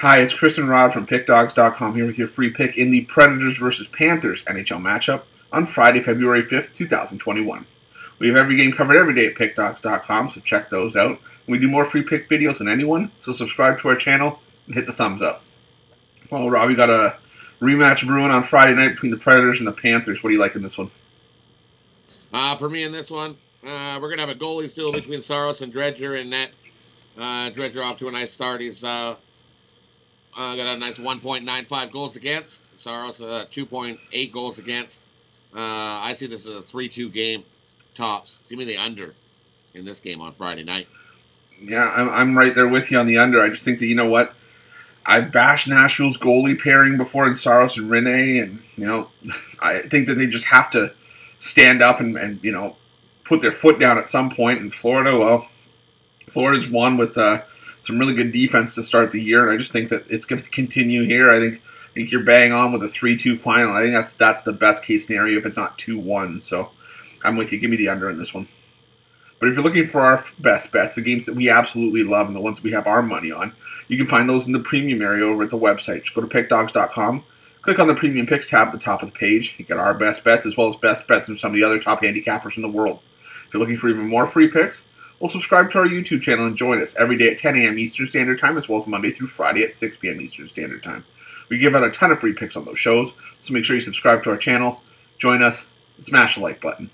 Hi, it's Chris and Rod from PickDogs.com here with your free pick in the Predators vs. Panthers NHL matchup on Friday, February 5th, 2021. We have every game covered every day at PickDogs.com, so check those out. We do more free pick videos than anyone, so subscribe to our channel and hit the thumbs up. Well, Rob, we got a rematch brewing on Friday night between the Predators and the Panthers. What do you like in this one? For me in this one, we're going to have a goalies duel between Saros and Driedger in net. Driedger off to a nice start. He's got a nice 1.95 goals against. Saros 2.8 goals against. I see this as a 3-2 game tops. Give me the under in this game on Friday night. Yeah, I'm right there with you on the under. I just think that, you know what, I bashed Nashville's goalie pairing before in Saros and Renee, and, you know, I think that they just have to stand up and you know, put their foot down at some point. In Florida, well, Florida's won with some really good defense to start the year, and I just think that it's going to continue here. I think you're bang on with a 3-2 final. I think that's the best case scenario if it's not 2-1. So I'm with you. Give me the under in this one. But if you're looking for our best bets, the games that we absolutely love and the ones we have our money on, you can find those in the premium area over at the website. Just go to PickDogs.com, click on the Premium Picks tab at the top of the page. You get our best bets as well as best bets from some of the other top handicappers in the world. If you're looking for even more free picks, well, subscribe to our YouTube channel and join us every day at 10 a.m. Eastern Standard Time, as well as Monday through Friday at 6 p.m. Eastern Standard Time. We give out a ton of free picks on those shows, so make sure you subscribe to our channel, join us, and smash the like button.